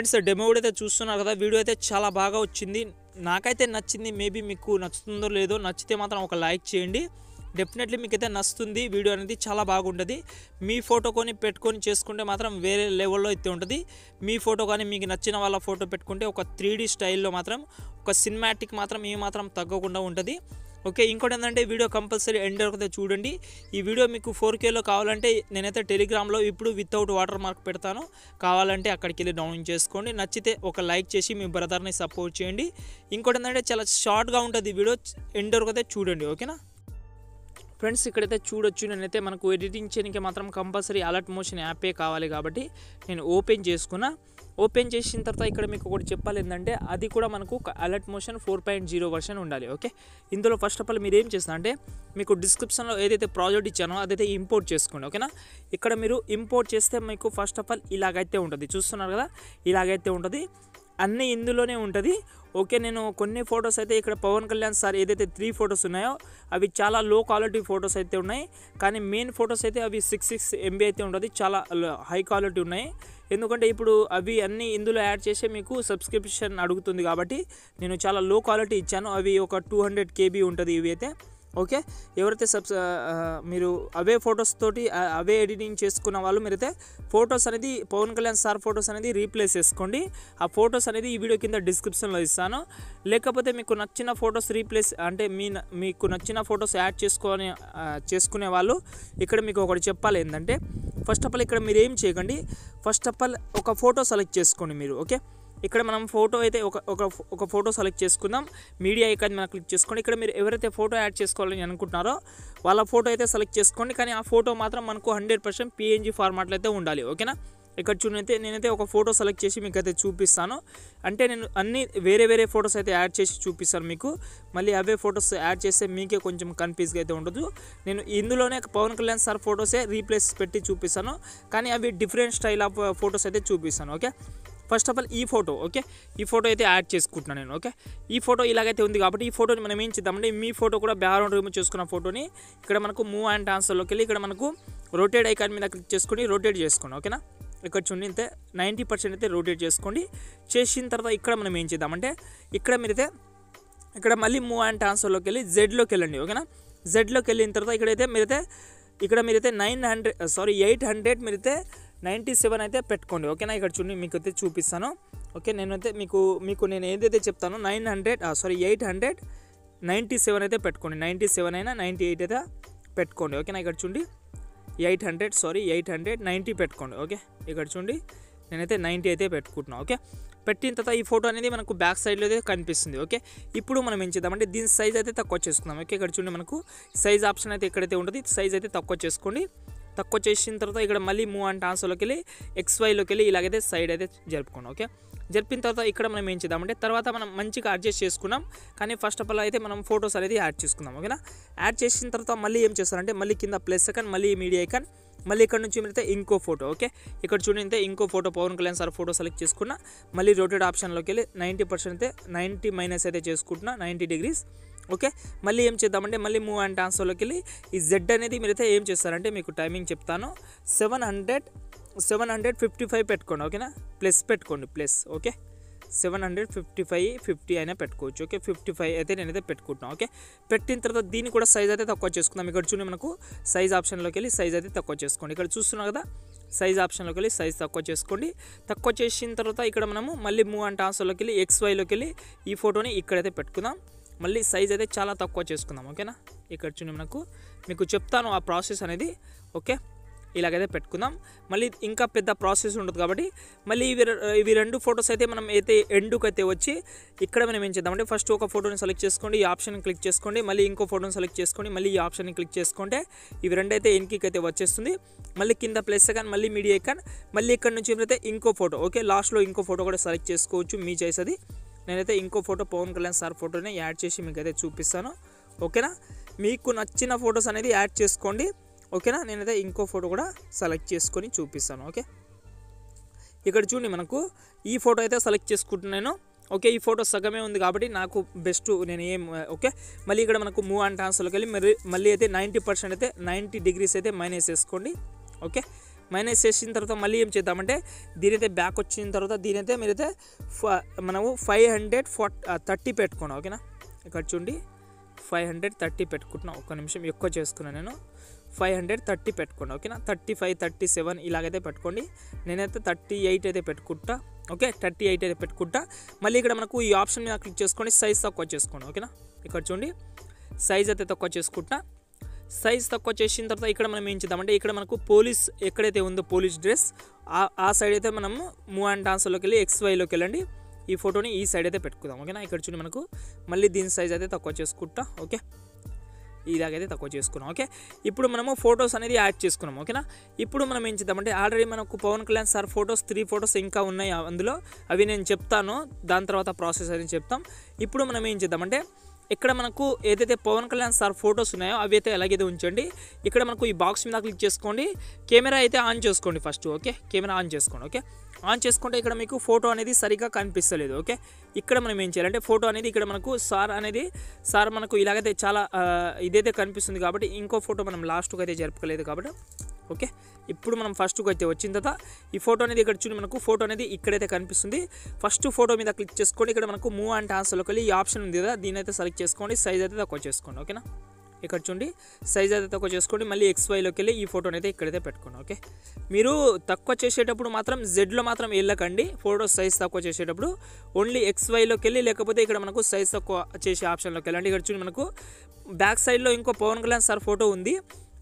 Friends demo అయితే చూస్తున్నారు కదా, వీడియో అయితే చాలా బాగా వచ్చింది, నాకైతే నచ్చింది. మేబీ మీకు నచ్చుతుందో లేదో, నచ్చితే మాత్రం ఒక లైక్ చేయండి. డెఫినెట్లీ మీకైతే నచ్చుతుంది, వీడియో అనేది చాలా బాగుంటుంది. మీ ఫోటో కొని పెట్టుకొని చేసుకుంటే మాత్రం వేరే లెవెల్లో అయితే ఉంటుంది. మీ ఫోటో కానీ మీకు నచ్చిన వాళ్ళ ఫోటో పెట్టుకుంటే ఒక 3D స్టైల్లో మాత్రం ఒక సినిమాటిక్ మాత్రం ఏమాత్రం తగ్గకుండా ఉంటుంది. ఓకే, ఇంకోటి ఏంటంటే వీడియో కంపల్సరీ ఎండ్ వరకు చూడండి. ఈ వీడియో మీకు 4Kలో కావాలంటే నేనైతే టెలిగ్రామ్లో ఇప్పుడు వితౌట్ వాటర్ మార్క్ పెడతాను, కావాలంటే అక్కడికి వెళ్ళి డౌన్లోడ్ చేసుకోండి. నచ్చితే ఒక లైక్ చేసి మీ బ్రదర్ని సపోర్ట్ చేయండి. ఇంకోటి ఏంటంటే చాలా షార్ట్గా ఉంటుంది వీడియో, ఎండ్ వరకు చూడండి. ఓకేనా ఫ్రెండ్స్, ఇక్కడైతే చూడొచ్చు, నేనైతే మనకు ఎడిటింగ్ చేయడానికి మాత్రం కంపల్సరీ అలర్ట్ మోషన్ యాపే కావాలి కాబట్టి నేను ఓపెన్ చేసుకున్నా. ఓపెన్ చేసిన తర్వాత ఇక్కడ మీకు ఒకటి చెప్పాలి ఏంటంటే, అది కూడా మనకు అలర్ట్ మోషన్ 4.0 వర్షన్ ఉండాలి. ఓకే, ఇందులో ఫస్ట్ ఆఫ్ ఆల్ మీరు ఏం చేస్తా అంటే, మీకు డిస్క్రిప్షన్లో ఏదైతే ప్రాజెక్ట్ ఇచ్చానో అదైతే ఇంపోర్ట్ చేసుకోండి. ఓకేనా, ఇక్కడ మీరు ఇంపోర్ట్ చేస్తే మీకు ఫస్ట్ ఆఫ్ ఆల్ ఇలాగైతే ఉంటుంది, చూస్తున్నారు కదా, ఇలాగైతే ఉంటుంది, అన్నీ ఇందులోనే ఉంటుంది. ఓకే, నేను కొన్ని ఫొటోస్ అయితే ఇక్కడ పవన్ కళ్యాణ్ సార్ ఏదైతే 3 ఫొటోస్ ఉన్నాయో అవి చాలా లో క్వాలిటీ ఫొటోస్ అయితే ఉన్నాయి, కానీ మెయిన్ ఫొటోస్ అయితే అవి 6MB అయితే ఉంటుంది, చాలా హై క్వాలిటీ ఉన్నాయి. ఎందుకంటే ఇప్పుడు అవి అన్నీ ఇందులో యాడ్ చేసి మీకు సబ్స్క్రిప్షన్ అడుగుతుంది కాబట్టి నేను చాలా లో క్వాలిటీ ఇచ్చాను, అవి ఒక 200 KB ఉంటుంది ఇవి అయితే. ఓకే, ఎవరైతే మీరు అవే ఫొటోస్ తోటి అవే ఎడిటింగ్ చేసుకున్న వాళ్ళు మీరైతే ఫొటోస్ అనేది పవన్ కళ్యాణ్ సార్ ఫొటోస్ అనేది రీప్లేస్ చేసుకోండి. ఆ ఫొటోస్ అనేది ఈ వీడియో కింద డిస్క్రిప్షన్లో ఇస్తాను. లేకపోతే మీకు నచ్చిన ఫొటోస్ రీప్లేస్ అంటే మీకు నచ్చిన ఫొటోస్ యాడ్ చేసుకునే వాళ్ళు ఇక్కడ మీకు ఒకటి చెప్పాలి ఏంటంటే, ఫస్ట్ ఆఫ్ ఆల్ ఇక్కడ మీరు ఏం చేయకండి, ఫస్ట్ ఆఫ్ ఆల్ ఒక ఫోటో సెలెక్ట్ చేసుకోండి మీరు. ఓకే, ఇక్కడ మనం ఫోటో అయితే ఒక ఫోటో సెలెక్ట్ చేసుకుందాం. మీడియా ఐకాన్ మనం క్లిక్ చేసుకోండి. ఇక్కడ మీరు ఎవరైతే ఫోటో యాడ్ చేసుకోవాలని అనుకుంటున్నారో వాళ్ళ ఫోటో అయితే సెలెక్ట్ చేసుకోండి, కానీ ఆ ఫోటో మాత్రం మనకు 100% PNG ఫార్మాట్లో అయితే ఉండాలి. ఓకేనా, ఇక్కడ చూడైతే నేనైతే ఒక ఫోటో సెలెక్ట్ చేసి మీకు అయితే చూపిస్తాను. అంటే నేను అన్ని వేరే ఫొటోస్ అయితే యాడ్ చేసి చూపిస్తాను మీకు, మళ్ళీ అవే ఫొటోస్ యాడ్ చేస్తే మీకే కొంచెం కన్ఫ్యూజ్గా అయితే ఉండదు. నేను ఇందులోనే పవన్ కళ్యాణ్ సార్ ఫొటోసే రీప్లేస్ పెట్టి చూపిస్తాను, కానీ అవి డిఫరెంట్ స్టైల్ ఆఫ్ ఫొటోస్ అయితే చూపిస్తాను. ఓకే, ఫస్ట్ ఆఫ్ ఆల్ ఈ ఫోటో, ఓకే ఈ ఫోటో అయితే యాడ్ చేసుకుంటున్నాను నేను. ఓకే, ఈ ఫోటో ఇలాగైతే ఉంది కాబట్టి ఈ ఫోటోని మనం ఏం చేద్దామంటే, మీ ఫోటో కూడా బ్యాక్గ్రౌండ్ రిమూవ్ చేసుకున్న ఫోటోని ఇక్కడ మనకు మూవ్ అండ్ ట్రాన్స్ఫర్లోకి వెళ్ళి ఇక్కడ మనకు రొటేట్ ఐకాన్ మీద క్లిక్ చేసుకుని రొటేట్ చేసుకోండి. ఓకేనా, ఇక్కడ చూడండి అయితే 90% అయితే రొటేట్ చేసుకోండి. చేసిన తర్వాత ఇక్కడ మనం ఏం చేద్దామంటే, ఇక్కడ మీరైతే ఇక్కడ మళ్ళీ మూవ్ అండ్ ట్రాన్స్ఫర్లోకి వెళ్ళి జెడ్లోకి వెళ్ళండి. ఓకేనా, జెడ్లోకి వెళ్ళిన తర్వాత ఇక్కడైతే మీరైతే ఇక్కడ మీరైతే 800 మీరైతే 97 అయితే పెట్టుకోండి. ఓకేనా, ఇక్కడ చూడండి మీకు అయితే చూపిస్తాను. ఓకే, నేనైతే మీకు నేను ఏదైతే చెప్తానో 800 97 అయితే పెట్టుకోండి, 97 అయినా 98 అయితే పెట్టుకోండి. ఓకేనా, ఇక్కడ చూడండి 890 పెట్టుకోండి. ఓకే, ఇక్కడ చూడండి నేనైతే 90 అయితే పెట్టుకుంటున్నాను. ఓకే, పెట్టిన తర్వాత ఈ ఫోటో అనేది మనకు బ్యాక్ సైడ్లో అయితే కనిపిస్తుంది. ఓకే, ఇప్పుడు మనం ఏం చేద్దామంటే దీని సైజ్ అయితే తక్కువ చేసుకుందాం. ఓకే, ఇక్కడ చూడండి మనకు సైజ్ ఆప్షన్ అయితే ఎక్కడైతే ఉంటుంది సైజ్ అయితే తక్కువ చేసుకోండి. తక్కువ చేసిన తర్వాత ఇక్కడ మళ్ళీ మూవ్ అండ్ ట్రాన్స్ఫర్లోకి వెళ్ళి XYలోకి వెళ్ళి ఇలాగైతే సైడ్ అయితే జరుపుకోండి. ఓకే, జరిపిన తర్వాత ఇక్కడ మనం ఏం చేద్దామంటే, తర్వాత మనం మంచిగా అడ్జస్ట్ చేసుకున్నాం, కానీ ఫస్ట్ ఆఫ్ ఆల్ అయితే మనం ఫొటోస్ అనేది యాడ్ చేసుకుందాం. ఓకేనా, యాడ్ చేసిన తర్వాత మళ్ళీ ఏం చేస్తారంటే, మళ్ళీ కింద ప్లస్ ఐకాన్, మళ్ళీ మీడియా ఐకాన్, మళ్ళీ ఇక్కడ నుంచి మీరైతే ఇంకో ఫోటో. ఓకే, ఇక్కడ చూడండి ఇంకో photo Pawan Kalyan sir photo select చేసుకున్నా, మళ్ళీ రొటేట్ ఆప్షన్లోకి వెళ్ళి 90% అయితే 90 అయితే చేసుకుంటున్నా, 90 degrees. ఓకే, మళ్ళీ ఏం చేద్దామంటే మళ్ళీ మూవ్ అండ్ ట్రాన్స్ఫర్లోకి వెళ్ళి ఈ జెడ్ అనేది మీరైతే ఏం చేస్తారంటే, మీకు టైమింగ్ చెప్తాను, 755 పెట్టుకోండి. ఓకేనా, ప్లస్ పెట్టుకోండి, ప్లస్. ఓకే, 750 అయినా పెట్టుకోవచ్చు. ఓకే, 55 అయితే నేనైతే పెట్టుకుంటున్నాను. ఓకే, పెట్టిన తర్వాత దీన్ని కూడా సైజ్ అయితే తక్కువ చేసుకుందాం. ఇక్కడ చూడండి మనకు సైజ్ ఆప్షన్లోకి వెళ్ళి సైజ్ అయితే తక్కువ చేసుకోండి. ఇక్కడ చూస్తున్నా కదా, సైజ్ ఆప్షన్లోకి వెళ్ళి సైజ్ తక్కువ చేసుకోండి. తక్కువ చేసిన తర్వాత ఇక్కడ మనము మళ్ళీ మూవ్ అండ్ ట్రాన్స్ఫర్లోకి వెళ్ళి XYలోకి వెళ్ళి ఈ ఫోటోని ఇక్కడైతే పెట్టుకుందాం. మళ్ళీ సైజ్ అయితే చాలా తక్కువ చేసుకుందాం. ఓకేనా, ఇక్కడ చూడండి మీకు చెప్తాను ఆ ప్రాసెస్ అనేది. ఓకే, ఇలాగైతే పెట్టుకుందాం. మళ్ళీ ఇంకా పెద్ద ప్రాసెస్ ఉండదు కాబట్టి మళ్ళీ ఇవి 2 ఫొటోస్ అయితే మనం అయితే ఎండుకు అయితే వచ్చి ఇక్కడ మనం ఏం చేద్దామంటే, ఫస్ట్ ఒక ఫోటోని సెలెక్ట్ చేసుకోండి, ఈ ఆప్షన్ క్లిక్ చేసుకోండి, మళ్ళీ ఇంకో ఫోటోని సెలెక్ట్ చేసుకోండి, మళ్ళీ ఈ ఆప్షన్ని క్లిక్ చేసుకుంటే ఇవి 2 అయితే ఎన్కి అయితే వచ్చేస్తుంది. మళ్ళీ కింద ప్లస్ ఐకాన్, మళ్ళీ మీడియా ఐకాన్, మళ్ళీ ఇక్కడ నుంచి అయితే ఇంకో ఫోటో. ఓకే, లాస్ట్లో ఇంకో ఫోటో కూడా సెలెక్ట్ చేసుకోవచ్చు, మీ చాయిస్ అది. నేనైతే ఇంకో ఫోటో పవన్ కళ్యాణ్ సార్ ఫోటోని యాడ్ చేసి మీకు అయితే చూపిస్తాను. ఓకేనా, మీకు నచ్చిన ఫొటోస్ అనేది యాడ్ చేసుకోండి. ఓకేనా, నేనైతే ఇంకో ఫోటో కూడా సెలెక్ట్ చేసుకొని చూపిస్తాను. ఓకే, ఇక్కడ చూడండి మనకు ఈ ఫోటో అయితే సెలెక్ట్ చేసుకుంటున్నాను. ఓకే, ఈ ఫోటో సగమే ఉంది కాబట్టి నాకు బెస్ట్ నేను ఏం. ఓకే, మళ్ళీ ఇక్కడ మనకు మూవ్ అండ్ ట్రాన్స్ఫర్లోకి వెళ్ళి మళ్ళీ అయితే 90% అయితే 90 degrees అయితే మైనస్ చేసుకోండి. ఓకే, మైనస్ చేసిన తర్వాత మళ్ళీ ఏం చేద్దామంటే దీనైతే బ్యాక్ వచ్చిన తర్వాత దీనైతే మీరైతే మనము 530 పెట్టుకున్నాం. ఓకేనా, ఇక్కడ చూడండి 530 పెట్టుకుంటున్నాం. ఒక్క నిమిషం ఎక్కువ చేసుకున్నాను నేను, 530 పెట్టుకోండి. ఓకేనా, 35, 37 ఇలాగైతే పెట్టుకోండి. నేనైతే 38 అయితే పెట్టుకుంటా. ఓకే, 38 అయితే పెట్టుకుంటా. మళ్ళీ ఇక్కడ మనకు ఈ ఆప్షన్ మీద క్లిక్ చేసుకోండి, సైజ్ తక్కువ చేసుకోండి. ఓకేనా, ఇక్కడ చూడండి సైజ్ అయితే తక్కువ చేసుకుంటా. సైజ్ తక్కువ చేసిన తర్వాత ఇక్కడ మనం ఏం చేద్దామంటే ఇక్కడ మనకు పోలీస్ ఎక్కడైతే ఉందో పోలీస్ డ్రెస్ ఆ సైడ్ అయితే మనం మూవ్ అండ్ డాన్స్లోకి వెళ్ళి XYలోకి వెళ్ళండి. ఈ ఫోటోని ఈ సైడ్ అయితే పెట్టుకుందాం. ఓకేనా, ఇక్కడ చూడండి మనకు మళ్ళీ దీని సైజ్ అయితే తక్కువ చేసుకుంటా. ఓకే, ఇలాగైతే తక్కువ చేసుకున్నాం. ఓకే, ఇప్పుడు మనము ఫొటోస్ అనేది యాడ్ చేసుకున్నాం. ఓకేనా, ఇప్పుడు మనం ఏం చేద్దామంటే ఆల్రెడీ మనకు Pawan Kalyan sir photos 3 photos ఇంకా ఉన్నాయి, అందులో అవి నేను చెప్తాను, దాని తర్వాత ప్రాసెస్ అనేది చెప్తాం. ఇప్పుడు మనం ఏం చేద్దామంటే ఇక్కడ మనకు ఏదైతే పవన్ కళ్యాణ్ సార్ ఫొటోస్ ఉన్నాయో అవి అయితే ఎలాగైతే ఉంచండి. ఇక్కడ మనకు ఈ బాక్స్ మీద క్లిక్ చేసుకోండి, కెమెరా అయితే ఆన్ చేసుకోండి ఫస్ట్. ఓకే, కెమెరా ఆన్ చేసుకోండి. ఓకే, ఆన్ చేసుకుంటే ఇక్కడ మీకు ఫోటో అనేది సరిగ్గా కనిపిస్తలేదు. ఓకే, ఇక్కడ మనం ఏం చేయాలంటే ఫోటో అనేది ఇక్కడ మనకు సార్ మనకు ఇలాగైతే చాలా ఇదైతే కనిపిస్తుంది కాబట్టి ఇంకో ఫోటో మనం లాస్ట్కి అయితే జరుపుకోలేదు కాబట్టి. ఓకే, ఇప్పుడు మనం ఫస్ట్కి అయితే వచ్చిన తర్వాత ఈ ఫోటో అనేది ఇక్కడ చూడండి మనకు ఫోటో అనేది ఇక్కడైతే కనిపిస్తుంది. ఫస్ట్ ఫోటో మీద క్లిక్ చేసుకోండి, ఇక్కడ మనకు మూవ్ అండ్ డాన్స్లోకి వెళ్ళి ఈ ఆప్షన్ ఉంది కదా, దీని అయితే సెలెక్ట్ చేసుకోండి, సైజ్ అయితే తక్కువ చేసుకోండి. ఓకేనా, ఇక్కడ చూడండి సైజ్ అయితే తక్కువ చేసుకోండి. మళ్ళీ XYలోకి వెళ్ళి ఈ ఫోటోని అయితే ఇక్కడైతే పెట్టుకోండి. ఓకే, మీరు తక్కువ చేసేటప్పుడు మాత్రం జెడ్లో మాత్రం వెళ్ళకండి. ఫోటో సైజ్ తక్కువ చేసేటప్పుడు ఓన్లీ XYలోకి వెళ్ళి లేకపోతే ఇక్కడ మనకు సైజ్ తక్కువ చేసే ఆప్షన్లోకి వెళ్ళండి. ఇక్కడ చూడండి మనకు బ్యాక్ సైడ్లో ఇంకో పవన్ కళ్యాణ్ సార్ ఫోటో ఉంది.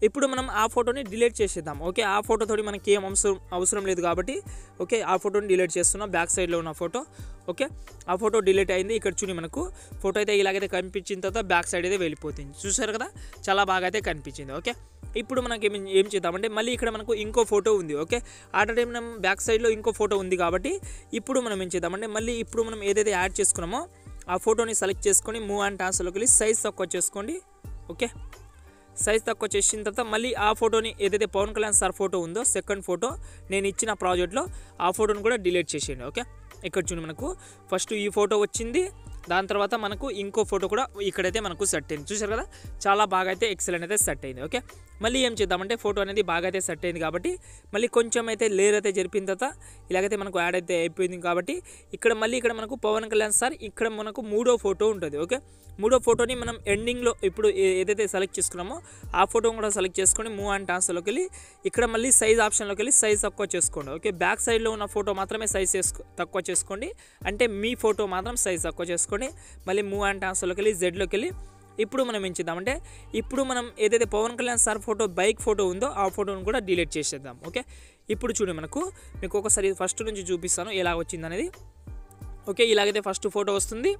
ఇప్పుడు మనం ఆ ఫోటోని డిలీట్ చేసేద్దాం. ఓకే, ఆ ఫోటోతో మనకి ఏం అవసరం లేదు కాబట్టి ఓకే ఆ ఫోటోని డిలీట్ చేస్తున్నాం, బ్యాక్ సైడ్లో ఉన్న ఫోటో. ఓకే, ఆ ఫోటో డిలీట్ అయింది. ఇక్కడ చూడండి మనకు ఫోటో అయితే ఇలాగైతే కనిపించిన తర్వాత బ్యాక్ సైడ్ అయితే వెళ్ళిపోతుంది. చూసారు కదా, చాలా బాగా అయితే కనిపించింది. ఓకే, ఇప్పుడు మనకి ఏం చేద్దామంటే మళ్ళీ ఇక్కడ మనకు ఇంకో ఫోటో ఉంది. ఓకే, ఆల్రెడీ మనం బ్యాక్ సైడ్లో ఇంకో ఫోటో ఉంది కాబట్టి ఇప్పుడు మనం ఏం చేద్దామంటే మళ్ళీ ఇప్పుడు మనం ఏదైతే యాడ్ చేసుకున్నామో ఆ ఫోటోని సెలెక్ట్ చేసుకొని మూవ్ అండ్ డాన్స్లోకి వెళ్ళి సైజ్ తక్కువ చేసుకోండి. ఓకే, సైజ్ తక్కువ చేసిన తర్వాత మళ్ళీ ఆ ఫోటోని ఏదైతే పవన్ కళ్యాణ్ సార్ ఫోటో ఉందో సెకండ్ ఫోటో నేను ఇచ్చిన ప్రాజెక్ట్లో ఆ ఫోటోని కూడా డిలీట్ చేసేయండి. ఓకే, ఇక్కడ చూడండి మనకు ఫస్ట్ ఈ ఫోటో వచ్చింది, దాని తర్వాత మనకు ఇంకో ఫోటో కూడా ఇక్కడైతే మనకు సెట్ అయింది. చూసారు కదా, చాలా బాగా అయితే ఎక్సలెంట్ అయితే సెట్ అయింది. ఓకే, మళ్ళీ ఏం చేద్దామంటే ఫోటో అనేది బాగా అయితే సెట్ అయింది కాబట్టి మళ్ళీ కొంచెం అయితే లేయర్ అయితే జరిపిన తర్వాత ఇలాగైతే మనకు యాడ్ అయితే అయిపోయింది కాబట్టి ఇక్కడ మళ్ళీ ఇక్కడ మనకు పవన్ కళ్యాణ్ సార్ ఇక్కడ మనకు 3వ ఫోటో ఉంటుంది. ఓకే, 3వ ఫోటోని మనం ఎండింగ్లో ఇప్పుడు ఏదైతే సెలెక్ట్ చేసుకున్నామో ఆ ఫోటోని కూడా సెలెక్ట్ చేసుకొని మూవ్ అండ్ డాన్స్లోకి వెళ్ళి ఇక్కడ మళ్ళీ సైజ్ ఆప్షన్లోకి వెళ్ళి సైజ్ తక్కువ చేసుకోండి. ఓకే, బ్యాక్ సైడ్లో ఉన్న ఫోటో మాత్రమే సైజ్ తక్కువ చేసుకోండి, అంటే మీ ఫోటో మాత్రం సైజ్ తక్కువ చేసుకోండి. మళ్ళీ మూవ్ అండ్ డాన్స్లోకి వెళ్ళి జెడ్లోకి వెళ్ళి ఇప్పుడు మనం ఏం చేద్దామంటే ఇప్పుడు మనం ఏదైతే Pawan Kalyan sir photo bike photo ఉందో ఆ ఫోటోను కూడా డిలీట్ చేసేద్దాం. ఓకే, ఇప్పుడు చూడండి మనకు మీకు ఒకసారి ఫస్ట్ నుంచి చూపిస్తాను ఎలా వచ్చిందనేది. ఓకే, ఇలాగైతే ఫస్ట్ ఫోటో వస్తుంది,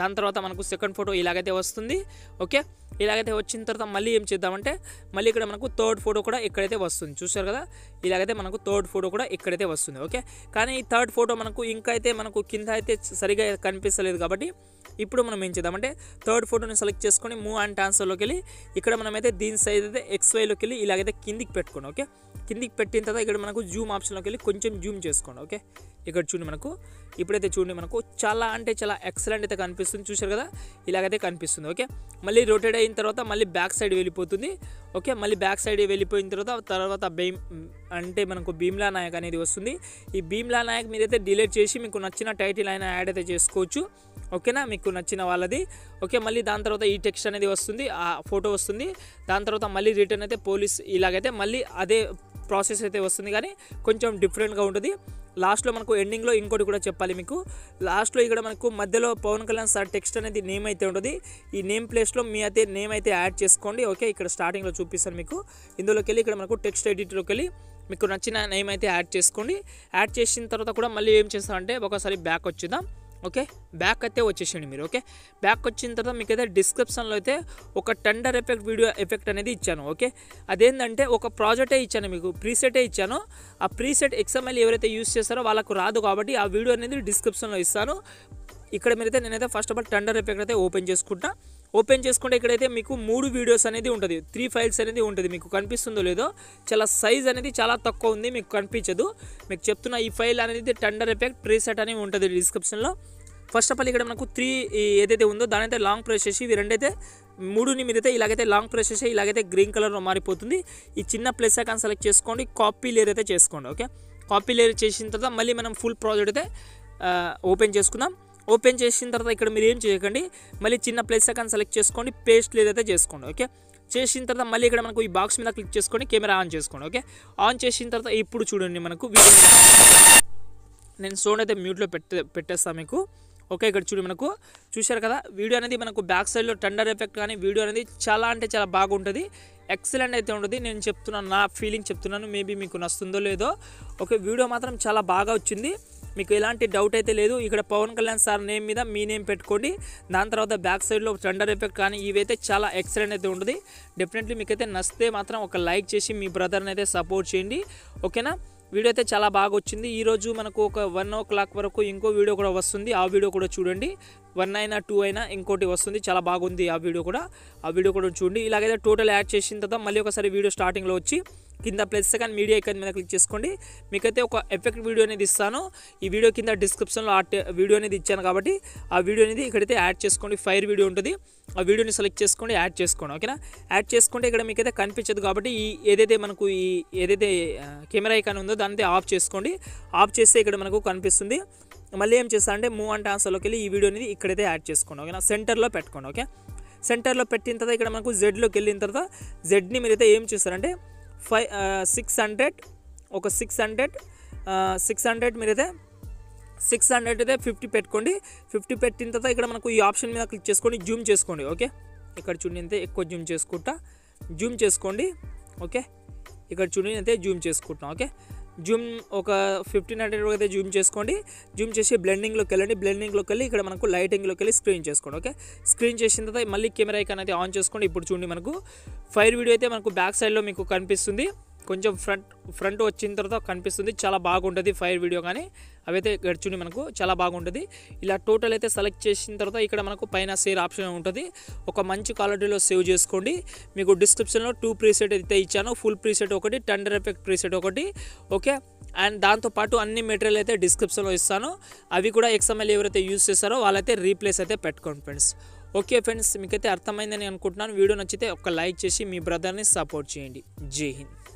దాని తర్వాత మనకు సెకండ్ ఫోటో ఇలాగైతే వస్తుంది. ఓకే, ఇలాగైతే వచ్చిన తర్వాత మళ్ళీ ఏం చేద్దామంటే మళ్ళీ ఇక్కడ మనకు 3rd ఫోటో కూడా ఇక్కడైతే వస్తుంది. చూసారు కదా, ఇలాగైతే మనకు 3rd ఫోటో కూడా ఇక్కడైతే వస్తుంది. ఓకే, కానీ ఈ 3rd ఫోటో మనకు ఇంకా అయితే మనకు కింద అయితే సరిగా కనిపిస్తలేదు కాబట్టి ఇప్పుడు మనం ఏం చేద్దామంటే 3rd ఫోటోని సెలెక్ట్ చేసుకొని మూవ్ అండ్ డాన్స్లోకి వెళ్ళి ఇక్కడ మనమైతే దీని సైజ్ అయితే XYలోకి వెళ్ళి ఇలాగైతే కిందికి పెట్టుకోండి. ఓకే, కిందికి పెట్టిన తర్వాత ఇక్కడ మనకు జూమ్ ఆప్షన్లోకి వెళ్ళి కొంచెం జూమ్ చేసుకోండి. ఓకే, ఇక్కడ చూడండి మనకు ఇప్పుడైతే చూడండి మనకు చాలా అంటే చాలా ఎక్సలెంట్ అయితే కనిపిస్తుంది. చూసారు కదా, ఇలాగైతే కనిపిస్తుంది. ఓకే, మళ్ళీ రొటేట్ అయిన తర్వాత మళ్ళీ బ్యాక్ సైడ్ వెళ్ళిపోతుంది. ఓకే, మళ్ళీ బ్యాక్ సైడ్ వెళ్ళిపోయిన తర్వాత భీమ్ అంటే మనకు భీమ్లా నాయక్ అనేది వస్తుంది. ఈ భీమ్లా నాయక్ మీరైతే డిలీట్ చేసి మీకు నచ్చిన టైటిల్ అయినా యాడ్ అయితే చేసుకోవచ్చు. ఓకేనా, మీకు నచ్చిన వాళ్ళది. ఓకే, మళ్ళీ దాని తర్వాత ఈ టెక్స్ట్ అనేది వస్తుంది, ఆ ఫోటో వస్తుంది, దాని తర్వాత మళ్ళీ రిటర్న్ అయితే పోలీస్ ఇలాగైతే మళ్ళీ అదే ప్రాసెస్ అయితే వస్తుంది కానీ కొంచెం డిఫరెంట్గా ఉంటుంది. లాస్ట్లో మనకు ఎండింగ్లో ఇంకోటి కూడా చెప్పాలి మీకు. లాస్ట్లో ఇక్కడ మనకు మధ్యలో పవన్ కళ్యాణ్ సార్ టెక్స్ట్ అనేది నేమ్ అయితే ఉంటుంది. ఈ నేమ్ ప్లేస్లో మీ అయితే నేమ్ అయితే యాడ్ చేసుకోండి. ఓకే, ఇక్కడ స్టార్టింగ్లో చూపిస్తాను మీకు. ఇందులోకి వెళ్ళి ఇక్కడ మనకు టెక్స్ట్ ఎడిట్లోకి వెళ్ళి మీకు నచ్చిన నేమ్ అయితే యాడ్ చేసుకోండి. యాడ్ చేసిన తర్వాత కూడా మళ్ళీ ఏం చేస్తామంటే ఒకసారి బ్యాక్ వచ్చిద్దాం. ఓకే, బ్యాక్ అయితే వచ్చేసండి మీరు. ఓకే, బ్యాక్ వచ్చిన తర్వాత మీకు అయితే డిస్క్రిప్షన్లో అయితే ఒక టెండర్ ఎఫెక్ట్ వీడియో ఎఫెక్ట్ అనేది ఇచ్చాను. ఓకే, అదేంటంటే ఒక ప్రాజెక్టే ఇచ్చాను మీకు, ప్రీసెటే ఇచ్చాను. ఆ ప్రీసెట్ XML ఎవరైతే యూజ్ చేస్తారో వాళ్ళకు రాదు కాబట్టి ఆ వీడియో అనేది డిస్క్రిప్షన్లో ఇస్తాను. ఇక్కడ మీరైతే నేనైతే first of all tender effect అయితే ఓపెన్ చేసుకుంటా. ఓపెన్ చేసుకుంటే ఇక్కడైతే మీకు 3 వీడియోస్ అనేది ఉంటుంది, 3 ఫైల్స్ అనేది ఉంటుంది. మీకు కనిపిస్తుందో లేదో, చాలా సైజ్ అనేది చాలా తక్కువ ఉంది, మీకు కనిపించదు. మీకు చెప్తున్న ఈ ఫైల్ అనేది టెండర్ ఎఫెక్ట్ ప్రీసెట్ అని ఉంటుంది డిస్క్రిప్షన్లో. ఫస్ట్ ఆఫ్ ఆల్ ఇక్కడ మనకు 3 ఏదైతే ఉందో దాని అయితే లాంగ్ ప్రెస్ చేసి ఇవి రెండైతే 3 మీదైతే ఇలాగైతే లాంగ్ ప్రెస్ చేసి ఇలాగైతే గ్రీన్ కలర్లో మారిపోతుంది. ఈ చిన్న ప్లస్ ఐకాన్ సెలెక్ట్ చేసుకోండి, కాపీ లేయర్ అయితే చేసుకోండి. ఓకే, కాపీ లేయర్ చేసిన తర్వాత మళ్ళీ మనం ఫుల్ ప్రాజెక్ట్ అయితే ఓపెన్ చేసుకుందాం. ఓపెన్ చేసిన తర్వాత ఇక్కడ మీరు ఏం చేయకండి, మళ్ళీ చిన్న ప్లస్ ఐకాన్ సెలెక్ట్ చేసుకోండి, పేస్ట్ లేయర్ అయితే చేసుకోండి. ఓకే, చేసిన తర్వాత మళ్ళీ ఇక్కడ మనకు ఈ బాక్స్ మీద క్లిక్ చేసుకొని కెమెరా ఆన్ చేసుకోండి. ఓకే, ఆన్ చేసిన తర్వాత ఇప్పుడు చూడండి మనకు వీడియో నేను సౌండ్ అయితే మ్యూట్లో పెట్టేస్తాను మీకు. ఓకే, ఇక్కడ చూడండి మనకు చూశారు కదా, వీడియో అనేది మనకు బ్యాక్ సైడ్లో టండర్ ఎఫెక్ట్ కానీ వీడియో అనేది చాలా అంటే చాలా బాగుంటుంది, ఎక్సలెంట్ అయితే ఉంటుంది. నేను చెప్తున్నాను, నా ఫీలింగ్ చెప్తున్నాను, మేబీ మీకు నచ్చుతుందో లేదో. ఓకే, వీడియో మాత్రం చాలా బాగా వచ్చింది, మీకు ఎలాంటి డౌట్ అయితే లేదు. ఇక్కడ పవన్ కళ్యాణ్ సార్ నేమ్ మీద మీ నేమ్ పెట్టుకోండి, దాని తర్వాత బ్యాక్ సైడ్లో టండర్ ఎఫెక్ట్ కానీ ఇవైతే చాలా ఎక్సలెంట్ అయితే ఉంటుంది. డెఫినెట్లీ మీకైతే నచ్చితే మాత్రం ఒక లైక్ చేసి మీ బ్రదర్ని అయితే సపోర్ట్ చేయండి. ఓకేనా, వీడియో అయితే చాలా బాగా వచ్చింది. ఈరోజు మనకు ఒక 1 o'clock వరకు ఇంకో వీడియో కూడా వస్తుంది, ఆ వీడియో కూడా చూడండి. 1 అయినా 2 అయినా ఇంకోటి వస్తుంది, చాలా బాగుంది ఆ వీడియో కూడా, ఆ వీడియో కూడా చూడండి. ఇలాగైతే టోటల్ యాడ్ చేసిన తర్వాత మళ్ళీ ఒకసారి వీడియో స్టార్టింగ్లో వచ్చి కింద ప్లస్ కానీ మీడియా ఐకాన్ మీద క్లిక్ చేసుకోండి. మీకైతే ఒక ఎఫెక్ట్ వీడియో అనేది ఇస్తాను, ఈ వీడియో కింద డిస్క్రిప్షన్లో ఆ వీడియో అనేది ఇచ్చాను కాబట్టి ఆ వీడియో అనేది ఇక్కడైతే యాడ్ చేసుకోండి. ఫైర్ వీడియో ఉంటుంది, ఆ వీడియోని సెలెక్ట్ చేసుకోండి, యాడ్ చేసుకోండి. ఓకేనా, యాడ్ చేసుకుంటే ఇక్కడ మీకైతే కనిపించదు కాబట్టి ఈ ఏదైతే మనకు ఈ ఏదైతే కెమెరా ఐకాన్ ఉందో దాన్ని ఆఫ్ చేసుకోండి. ఆఫ్ చేస్తే ఇక్కడ మనకు కనిపిస్తుంది. మళ్ళీ ఏం చేస్తా అంటే మూవ్ అండ్ ట్రాన్స్ఫర్లోకి వెళ్ళి ఈ వీడియో అనేది ఇక్కడైతే యాడ్ చేసుకోండి. ఓకేనా, సెంటర్లో పెట్టుకోండి. ఓకే, సెంటర్లో పెట్టిన తర్వాత ఇక్కడ మనకు జెడ్లోకి వెళ్ళిన తర్వాత జెడ్ని మీరైతే ఏం చేస్తారంటే 500 ఒక 600 మీరైతే 600 అయితే 50 పెట్టుకోండి. 50 పెట్టిన తర్వాత ఇక్కడ మనకు ఈ ఆప్షన్ మీద క్లిక్ చేసుకొని జూమ్ చేసుకోండి. ఓకే, ఇక్కడ చూడండి అంతే, ఎక్కువ జూమ్ చేసుకుంటా జూమ్ చేసుకోండి. ఓకే, ఇక్కడ చూడండి అంతే జూమ్ చేసుకుంటాం. ఓకే, జూమ్ ఒక 1500 వరకు అయితే జూమ్ చేసుకోండి. జూమ్ చేసి బ్లెండింగ్లోకి వెళ్ళండి, బ్లెండింగ్లోకి వెళ్ళి ఇక్కడ మనకు లైటింగ్లోకి వెళ్ళి స్క్రీన్ చేసుకోండి. ఓకే, స్క్రీన్ చేసిన తర్వాత మళ్ళీ కెమెరా ఐకాన్ అయితే ఆన్ చేసుకోండి. ఇప్పుడు చూడండి మనకు ఫైర్ వీడియో అయితే మనకు బ్యాక్ సైడ్లో మీకు కనిపిస్తుంది, కొంచెం ఫ్రంట్ వచ్చిన తర్వాత కనిపిస్తుంది, చాలా బాగుంటుంది ఫైర్ వీడియో కానీ అవైతే గడిచుని మనకు చాలా బాగుంటుంది. ఇలా టోటల్ అయితే సెలెక్ట్ చేసిన తర్వాత ఇక్కడ మనకు పైన షేర్ ఆప్షన్ ఉంటుంది, ఒక మంచి క్వాలిటీలో సేవ్ చేసుకోండి. మీకు డిస్క్రిప్షన్లో 2 ప్రీసెట్ అయితే ఇచ్చాను, ఫుల్ ప్రీసెట్ ఒకటి, టండర్ ఎఫెక్ట్ ప్రీసెట్ ఒకటి. ఓకే, అండ్ దాంతోపాటు అన్ని మెటీరియల్ అయితే డిస్క్రిప్షన్లో ఇస్తాను, అవి కూడా XML ఎవరైతే యూజ్ చేస్తారో వాళ్ళైతే రీప్లేస్ అయితే పెట్టుకోండి ఫ్రెండ్స్. ఓకే ఫ్రెండ్స్, మీకైతే అర్థమైందని అనుకుంటున్నాను. వీడియో నచ్చితే ఒక లైక్ చేసి మీ బ్రదర్ని సపోర్ట్ చేయండి. జై హింద్.